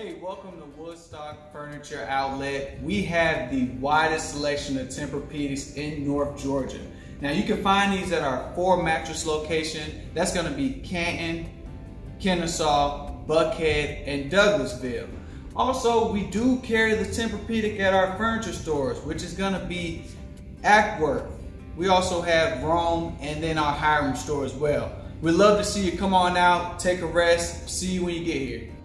Hey, welcome to Woodstock Furniture Outlet. We have the widest selection of Tempur-Pedics in North Georgia. Now you can find these at our 4 mattress location. That's gonna be Canton, Kennesaw, Buckhead, and Douglasville. Also, we do carry the Tempur-Pedic at our furniture stores, which is gonna be Acworth. We also have Rome and then our Hiram store as well. We'd love to see you. Come on out, take a rest, see you when you get here.